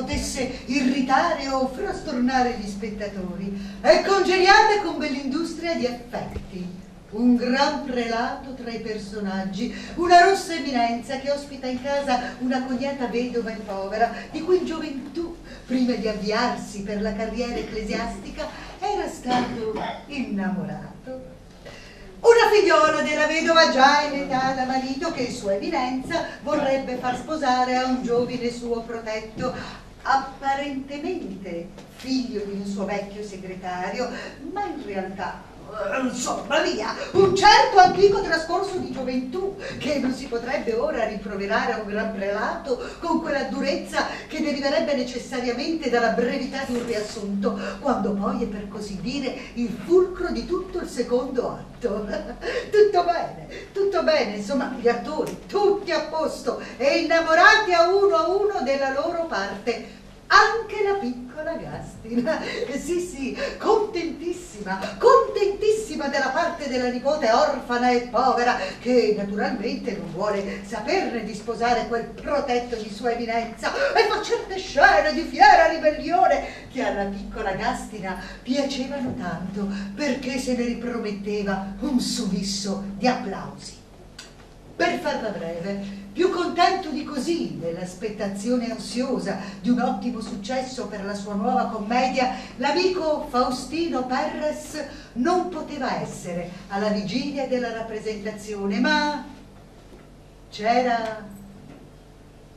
potesse irritare o frastornare gli spettatori, è congeniata con bell'industria di affetti. Un gran prelato tra i personaggi, una rossa eminenza che ospita in casa una cognata vedova e povera, di cui in gioventù, prima di avviarsi per la carriera ecclesiastica, era stato innamorato. Una figliola della vedova già in età da marito che sua eminenza vorrebbe far sposare a un giovine suo protetto, apparentemente figlio di un suo vecchio segretario, ma in realtà, insomma, via, un certo antico trascorso di gioventù che non si potrebbe ora riproverare a un gran prelato con quella durezza che deriverebbe necessariamente dalla brevità di un riassunto, quando poi è per così dire il fulcro di tutto il secondo atto. Tutto bene, insomma, gli attori tutti a posto e innamorati a uno della loro parte. Anche la piccola Gastina, sì, contentissima della parte della nipote orfana e povera, che naturalmente non vuole saperne di sposare quel protetto di sua eminenza, e fa certe scene di fiera ribellione che alla piccola Gastina piacevano tanto, perché se ne riprometteva un subisso di applausi. Per farla breve, più contento di così dell'aspettazione ansiosa di un ottimo successo per la sua nuova commedia, l'amico Faustino Perres non poteva essere alla vigilia della rappresentazione, ma c'era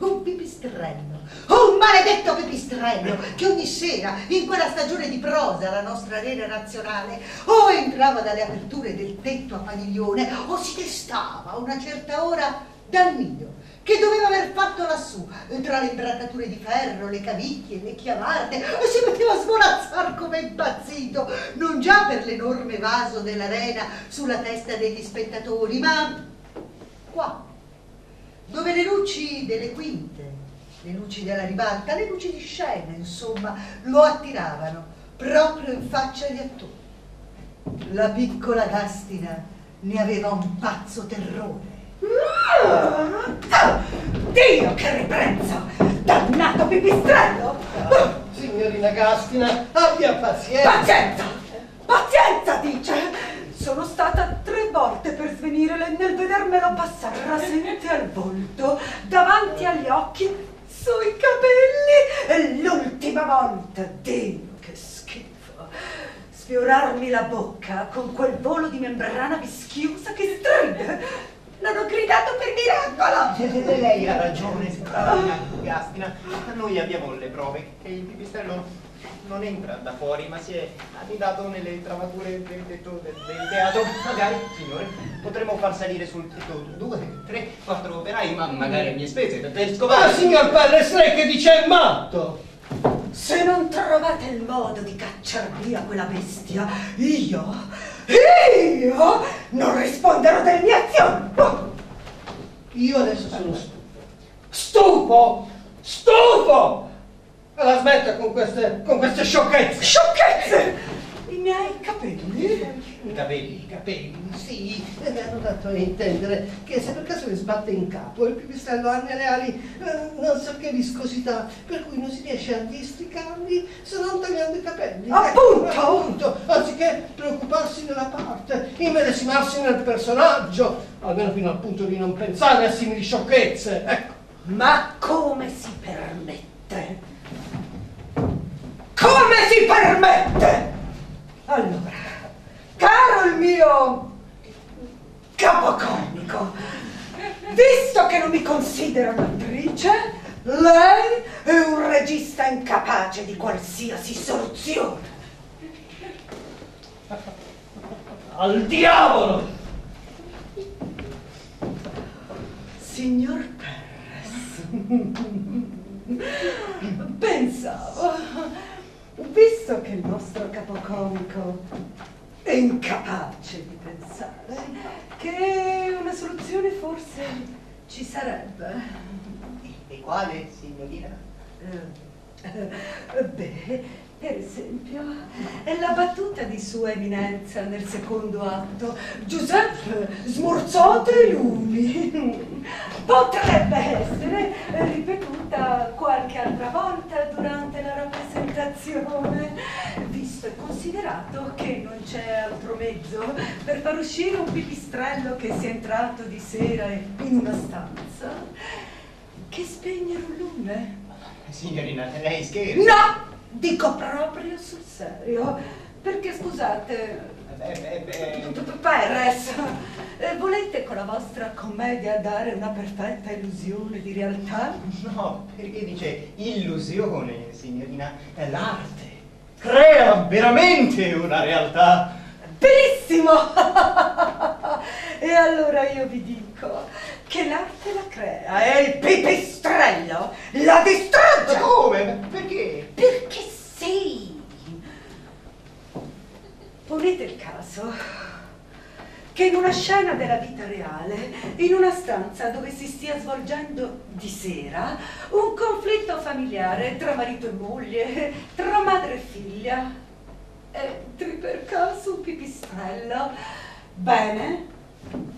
un pipistrello, un maledetto pipistrello che ogni sera, in quella stagione di prosa, la nostra arena nazionale, o entrava dalle aperture del tetto a padiglione o si destava a una certa ora dal nido che doveva aver fatto lassù, tra le imbrattature di ferro, le cavicchie, le chiavate, e si metteva a svolazzar come impazzito, non già per l'enorme vaso dell'arena sulla testa degli spettatori, ma qua, dove le luci delle quinte, le luci della ribalta, le luci di scena, insomma, lo attiravano proprio in faccia agli attori. La piccola Gastina ne aveva un pazzo terrore. Dio, che riprezzo! Dannato pipistrello! Signorina Gastina, abbia pazienza! Pazienza! Pazienza, dice! Sono stata 3 volte per svenire nel vedermelo passare rasente al volto, davanti agli occhi, sui capelli, e l'ultima volta, Dio, che schifo, sfiorarmi la bocca con quel volo di membrana vischiosa che stride. Non ho gridato per miracolo! Lei ha ragione, signorina Gastina. Noi abbiamo le prove che il pipistrello non entra da fuori, ma si è annidato nelle travature del tetto del teatro. Magari, signore, potremmo far salire sul tetto 2, 3, 4 operai, ma magari a mie spese, per scovare. Ma signor Perres, lei che dice è matto! Se non trovate il modo di cacciar via quella bestia, io non risponderò delle mie azioni! Io adesso sono stufo! La smetta con queste sciocchezze! Sciocchezze! I miei capelli? I capelli, sì, hanno dato a intendere che se per caso le sbatte in capo il pipistrello ha nelle ali non so che viscosità, per cui non si riesce a districarli se non tagliando i capelli. Appunto! Anziché preoccuparsi della parte, immedesimarsi nel personaggio, almeno fino al punto di non pensare a simili sciocchezze, ecco. Ma come si permette? Come si permette? Allora, caro il mio capocomico, visto che non mi considero un'attrice, lei è un regista incapace di qualsiasi soluzione. Al diavolo! Signor Perres, pensavo, visto che il nostro capocomico è incapace di pensare che una soluzione forse ci sarebbe. E quale, signorina? Beh, per esempio, è la battuta di sua eminenza nel secondo atto. Giuseppe, smorzate i lumi. Potrebbe essere ripetuta qualche altra volta redazione, visto e considerato che non c'è altro mezzo per far uscire un pipistrello che sia entrato di sera in una stanza che spegnere un lume. Signorina, lei scherza? No! Dico proprio sul serio, perché scusate... Perres, volete con la vostra commedia dare una perfetta illusione di realtà? No, perché dice illusione, signorina, è l'arte. Crea veramente una realtà. Benissimo! E allora io vi dico che l'arte la crea e il pipistrello la distrugge! Ma come? Perché? Perché sì! Ponete il caso che in una scena della vita reale, in una stanza dove si stia svolgendo di sera un conflitto familiare tra marito e moglie, tra madre e figlia, entri per caso un pipistrello. Bene,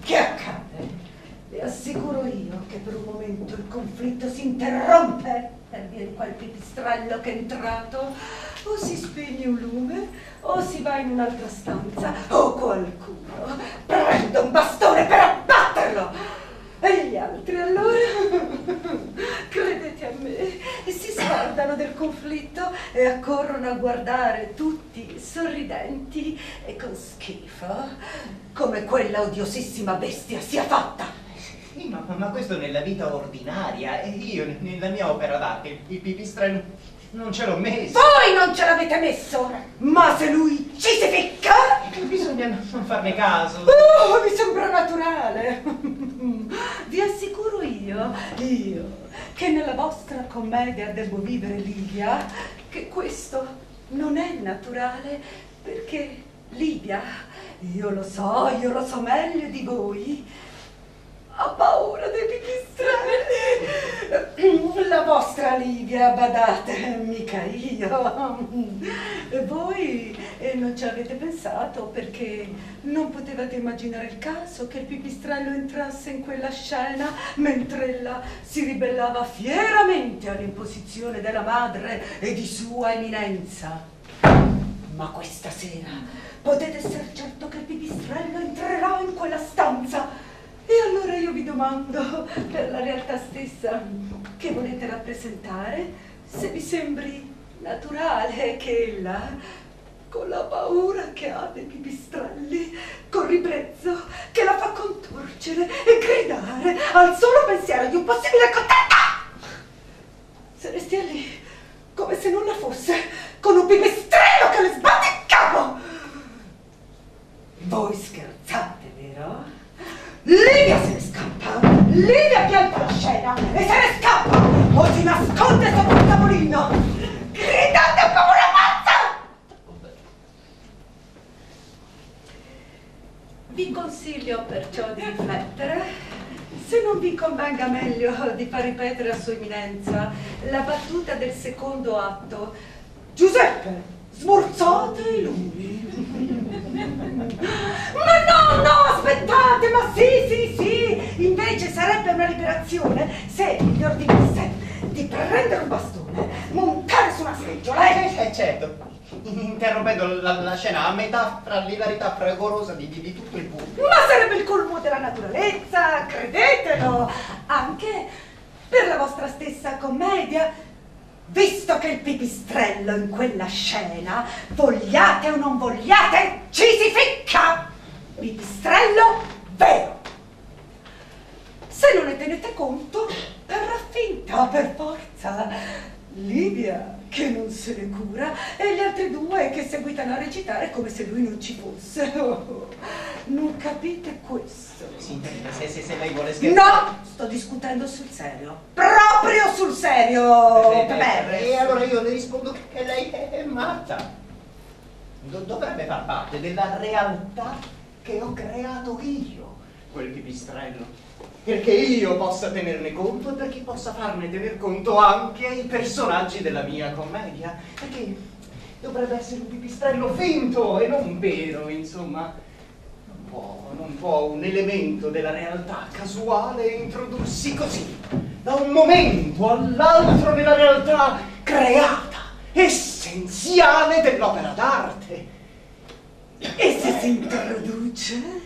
che accade? Vi assicuro io che per un momento il conflitto si interrompe per via di quel pipistrello che è entrato. O si spegne un lume, o si va in un'altra stanza, o qualcuno prende un bastone per abbatterlo. E gli altri allora, credete a me, si scordano del conflitto e accorrono a guardare tutti sorridenti e con schifo, come quella odiosissima bestia sia fatta. Sì, ma questo nella vita ordinaria, e io nella mia opera d'arte, il pipistrello... non ce l'ho messo! Voi non ce l'avete messo! Ma se lui ci si ficca! Bisogna non farne caso! Oh, mi sembra naturale! Vi assicuro io, che nella vostra commedia Devo vivere Livia, che questo non è naturale, perché Livia, io lo so meglio di voi, ha paura dei pipistrelli. La vostra Livia, badate, mica io. Voi non ci avete pensato perché non potevate immaginare il caso che il pipistrello entrasse in quella scena mentre ella si ribellava fieramente all'imposizione della madre e di sua eminenza. Ma questa sera potete essere certo che il pipistrello entrerà in quella stanza. E allora io vi domando, per la realtà stessa che volete rappresentare, se vi sembri naturale che ella, con la paura che ha dei pipistrelli, col ribrezzo che la fa contorcere e gridare al solo pensiero di un possibile contatto, se ne stia lì come se nulla fosse, con un pipistrello che le sbatte in capo. Voi scherzate, vero? Livia se ne scappa, Livia pianta la scena e se ne scappa, o si nasconde sotto il tavolino, gridando come una pazza! Vi consiglio perciò di riflettere, se non vi convenga meglio di far ripetere a sua eminenza la battuta del secondo atto. Giuseppe, smorzate i lumi. Ma no, aspettate, ma sì, invece sarebbe una liberazione se gli ordinasse di prendere un bastone, montare su una seggiola e... certo, interrompendo la scena a metà fra l'ilarità fragorosa di tutto il pubblico. Ma sarebbe il colmo della naturalezza, credetelo, anche per la vostra stessa commedia. Visto che il pipistrello in quella scena, vogliate o non vogliate, ci si ficca! Pipistrello vero! Se non ne tenete conto, verrà finta per forza. Livia, che non se ne cura, e gli altri due che seguitano a recitare come se lui non ci fosse. Oh, non capite questo? Sì, se lei vuole scherzare... No! Sto discutendo sul serio. Proprio sul serio, Perres! E allora io le rispondo che lei è matta. Dovrebbe far parte della realtà che ho creato io, quel pipistrello. Perché io possa tenerne conto e perché possa farne tener conto anche ai personaggi della mia commedia. Perché dovrebbe essere un pipistrello finto e non vero, insomma. Non può un elemento della realtà casuale introdursi così, da un momento all'altro nella realtà creata, essa essenziale dell'opera d'arte. E se si introduce?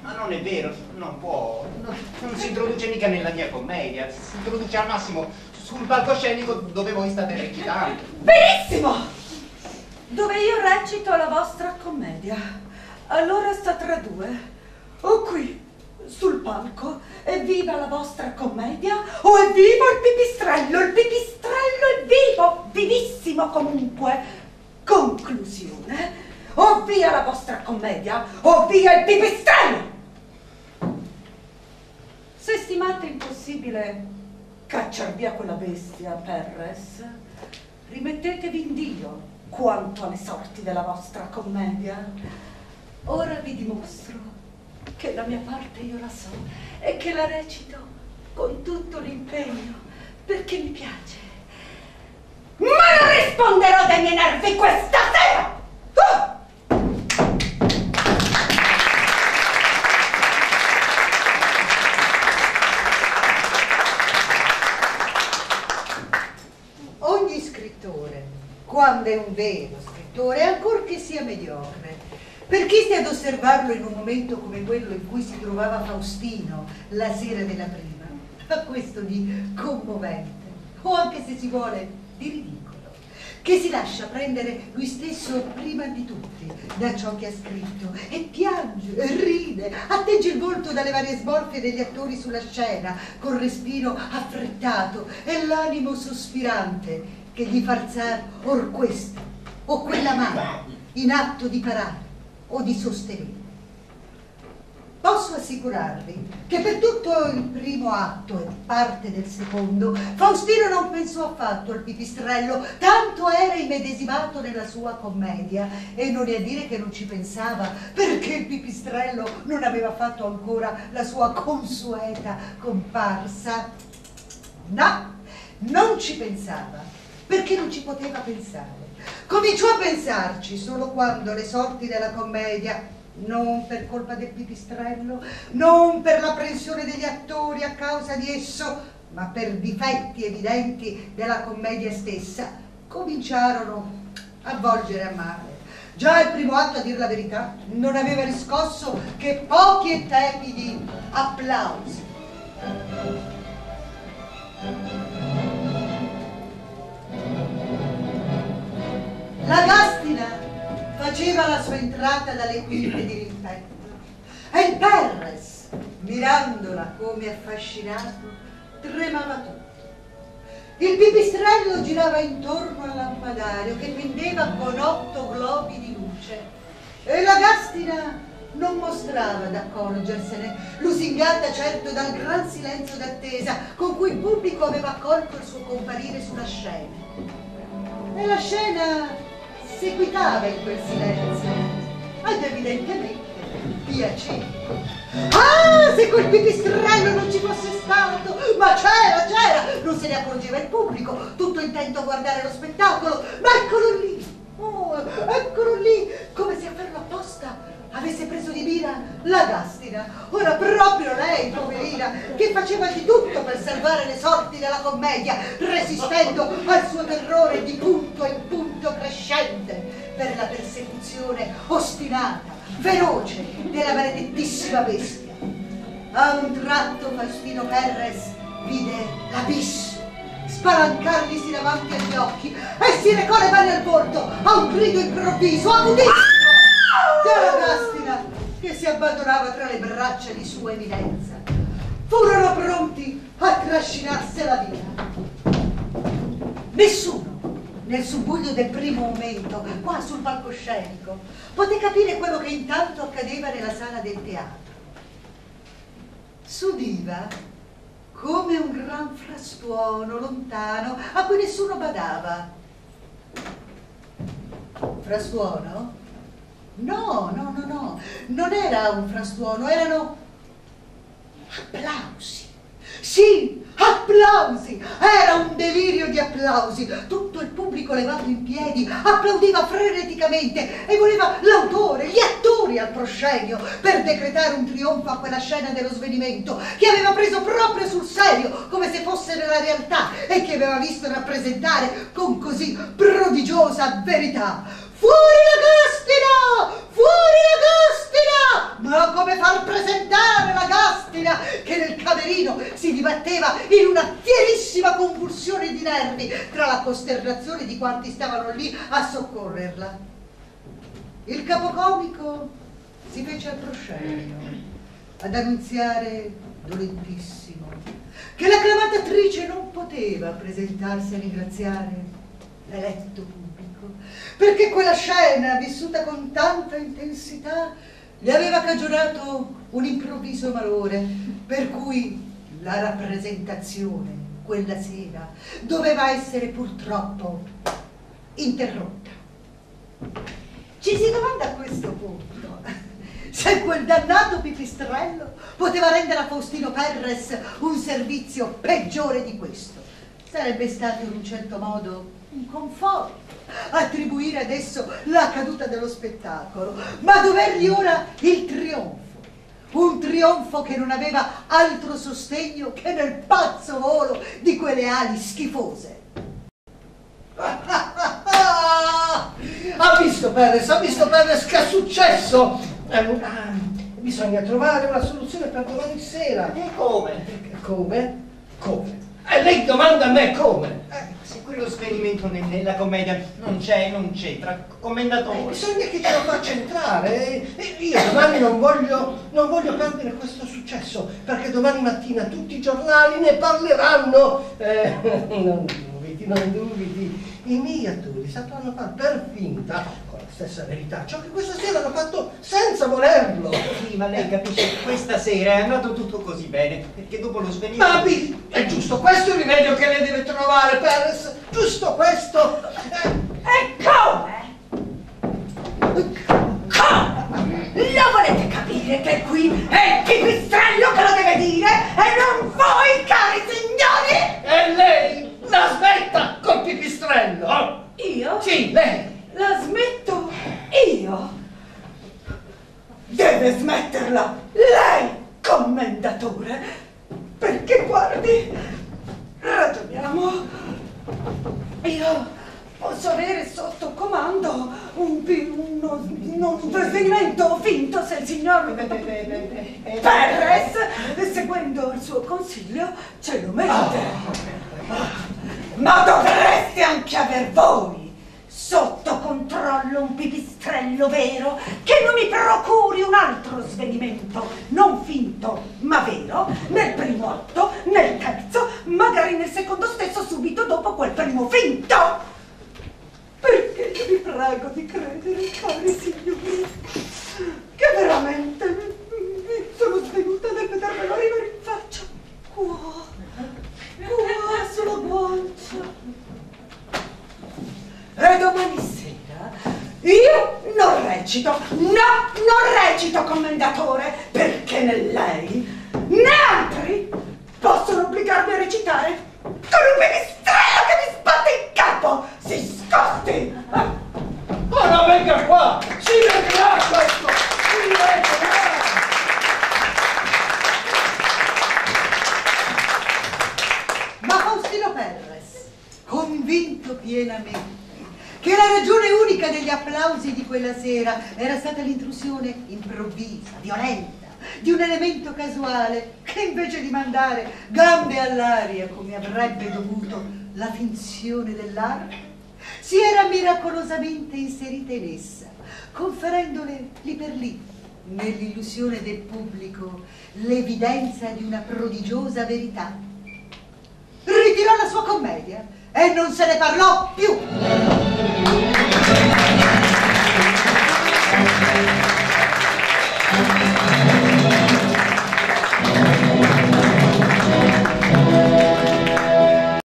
Ma non è vero, non può, non si introduce mica nella mia commedia, si introduce al massimo sul palcoscenico dove voi state recitando. Benissimo! Dove io recito la vostra commedia, allora sta tra due, o qui, sul palco, evviva la vostra commedia, o è vivo il pipistrello è vivo, vivissimo comunque. Conclusione, o via la vostra commedia, o via il pipistrello! Se stimate impossibile cacciar via quella bestia, Perres, rimettetevi in Dio quanto alle sorti della vostra commedia. Ora vi dimostro che la mia parte io la so e che la recito con tutto l'impegno perché mi piace. Ma non risponderò dei miei nervi questa sera! Ogni scrittore, quando è un vero scrittore, ancorché sia mediocre, per chi stia ad osservarlo in un momento come quello in cui si trovava Faustino la sera della prima, fa questo di commovente, o anche se si vuole di ridicolo, che si lascia prendere lui stesso prima di tutti da ciò che ha scritto, e piange, ride, atteggia il volto dalle varie smorfie degli attori sulla scena, col respiro affrettato e l'animo sospirante, che gli farzar or questa o quella mano in atto di parare o di sostenere. Posso assicurarvi che per tutto il primo atto e parte del secondo Faustino non pensò affatto al pipistrello, tanto era immedesimato nella sua commedia, e non è a dire che non ci pensava, perché il pipistrello non aveva fatto ancora la sua consueta comparsa. No, non ci pensava, perché non ci poteva pensare. Cominciò a pensarci solo quando le sorti della commedia, non per colpa del pipistrello, non per l'apprensione degli attori a causa di esso, ma per difetti evidenti della commedia stessa, cominciarono a volgere a male. Già il primo atto, a dir la verità, non aveva riscosso che pochi e tepidi applausi. La Gastina faceva la sua entrata dalle quinte di rimpetto e il Perres, mirandola come affascinato, tremava tutto. Il pipistrello girava intorno al lampadario che pendeva con 8 globi di luce e la Gastina non mostrava d'accorgersene, lusingata certo dal gran silenzio d'attesa con cui il pubblico aveva accolto il suo comparire sulla scena. E la scena seguitava in quel silenzio, ed evidentemente piaceva. Ah, se quel pipistrello non ci fosse stato! Ma c'era, c'era! Non se ne accorgeva il pubblico, tutto intento a guardare lo spettacolo, ma eccolo lì! Oh, eccolo lì! Come se a farlo apposta avesse preso di mira la Gastina. Ora proprio lei, poverina, che faceva di tutto per salvare le sorti della commedia, resistendo al suo terrore di punto in punto crescente per la persecuzione ostinata, feroce della maledettissima bestia. A un tratto Faustino Perres vide l'abisso spalancarglisi davanti agli occhi e si recò le mani al volto a un grido improvviso, agudissimo, della Gastina che si abbandonava tra le braccia di sua eminenza. Furono pronti a trascinarsela via. Nessuno nel subbuglio del primo momento qua sul palcoscenico poté capire quello che intanto accadeva nella sala del teatro. S'udiva come un gran frastuono lontano a cui nessuno badava. Frastuono? No, non era un frastuono, erano applausi. Sì, applausi! Era un delirio di applausi. Tutto il pubblico pubblico levato in piedi applaudiva freneticamente e voleva l'autore, gli attori al proscenio per decretare un trionfo a quella scena dello svenimento che aveva preso proprio sul serio come se fosse nella realtà e che aveva visto rappresentare con così prodigiosa verità. Fuori la Gastina! Fuori la Gastina! Ma come far presentare la Gastina che nel camerino si dibatteva in una fierissima convulsione di nervi tra la costernazione di quanti stavano lì a soccorrerla. Il capocomico si fece al proscenio ad annunziare dolentissimo che l'acclamata attrice non poteva presentarsi a ringraziare l'eletto pubblico, perché quella scena, vissuta con tanta intensità, le aveva cagionato un improvviso malore, per cui la rappresentazione quella sera doveva essere purtroppo interrotta. Ci si domanda a questo punto se quel dannato pipistrello poteva rendere a Faustino Perres un servizio peggiore di questo. Sarebbe stato in un certo modo un conforto attribuire adesso la caduta dello spettacolo, ma dovergli ora il trionfo. Un trionfo che non aveva altro sostegno che nel pazzo volo di quelle ali schifose. Ha visto Perres che è successo? Bisogna trovare una soluzione per domani sera. E come? Come? Come? E lei domanda a me come? Se quello svenimento nella commedia non c'entra, commendatore. Bisogna che te lo faccia entrare. Io domani non voglio perdere questo successo, perché domani mattina tutti i giornali ne parleranno. Non dubiti. I miei attori sapranno far per finta, con la stessa verità, ciò che questa sera hanno fatto senza volerlo. Sì, ma lei capisce che questa sera è andato tutto così bene, perché dopo lo svenimento... Ma è giusto questo il rimedio che lei deve trovare, Perres, giusto questo! Come? Lo volete capire che qui è il pipistrello che lo deve dire e non voi, cari signori? E lei... la smetta col pipistrello! Io? Sì, lei! La smetto io? Deve smetterla lei, commendatore! Perché guardi, ragioniamo! Io posso avere sotto comando un svenimento finto se il signor Perres, seguendo il suo consiglio, ce lo mette! Ma dovreste anche aver voi sotto controllo un pipistrello vero che non mi procuri un altro svenimento, non finto ma vero, nel primo atto, nel terzo, magari nel secondo stesso subito dopo quel primo finto. Perché vi prego di credere, cari signori, che veramente mi sono svenuta nel vedermelo arrivare in faccia. Cuore sulla guancia. E domani sera io non recito, commendatore, perché né lei né altri possono obbligarmi a recitare con un pipistrello che mi sbatte in capo. Si scosti! Ora venga qua! Si vedrà questo! Si vedrà! Convinto pienamente che la ragione unica degli applausi di quella sera era stata l'intrusione improvvisa, violenta, di un elemento casuale che invece di mandare gambe all'aria come avrebbe dovuto la finzione dell'arte, si era miracolosamente inserita in essa, conferendole lì per lì, nell'illusione del pubblico, l'evidenza di una prodigiosa verità. Ritirò la sua commedia e non se ne parlò più.